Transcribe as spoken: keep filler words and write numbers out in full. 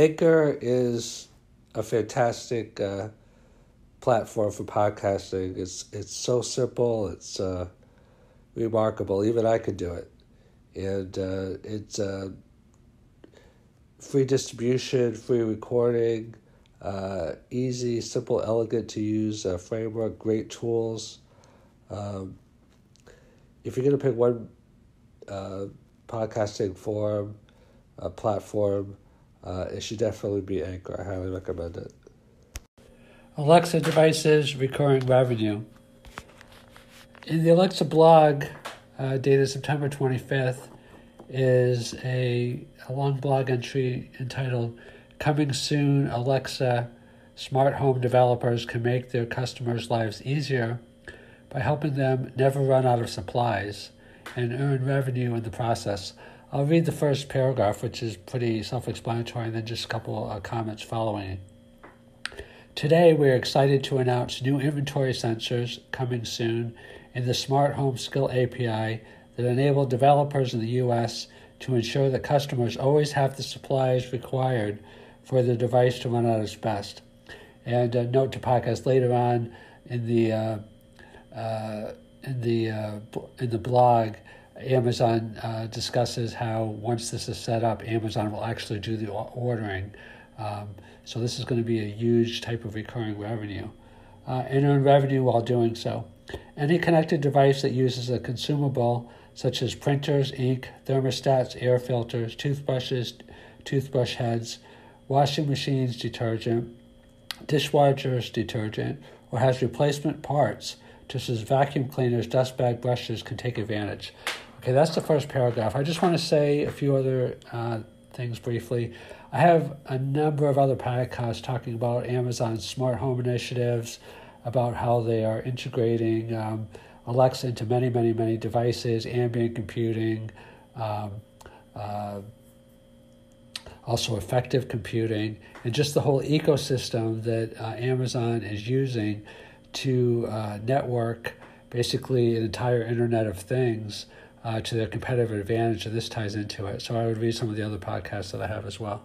Anchor is a fantastic uh, platform for podcasting. It's it's so simple. It's uh, remarkable. Even I could do it, and uh, it's uh, free distribution, free recording, uh, easy, simple, elegant to use uh, framework. Great tools. Um, if you're gonna pick one uh, podcasting form, a uh, platform. Uh, it should definitely be Anchor. I highly recommend it. Alexa devices, recurring revenue. In the Alexa blog, uh, dated September twenty-fifth, is a, a long blog entry entitled, "Coming Soon, Alexa, Smart Home Developers Can Make Their Customers' Lives Easier by Helping Them Never Run Out of Supplies and Earn Revenue in the Process." I'll read the first paragraph, which is pretty self-explanatory, and then just a couple of comments following it. "Today, we're excited to announce new inventory sensors coming soon in the Smart Home Skill A P I that enable developers in the U S to ensure that customers always have the supplies required for the device to run at its best." And a note to podcast later on in the uh, uh, in the uh, in the blog. Amazon uh, discusses how once this is set up, Amazon will actually do the ordering. Um, so this is going to be a huge type of recurring revenue. Uh, and earn revenue while doing so. Any connected device that uses a consumable, such as printers, ink, thermostats, air filters, toothbrushes, toothbrush heads, washing machines, detergent, dishwashers, detergent, or has replacement parts, just as vacuum cleaners, dust bag brushes, can take advantage. Okay, that's the first paragraph. I just want to say a few other uh, things briefly. I have a number of other podcasts talking about Amazon's smart home initiatives, about how they are integrating um, Alexa into many, many, many devices, ambient computing, um, uh, also effective computing, and just the whole ecosystem that uh, Amazon is using to uh, network basically an entire Internet of Things Uh, to their competitive advantage, and this ties into it. So I would read some of the other podcasts that I have as well.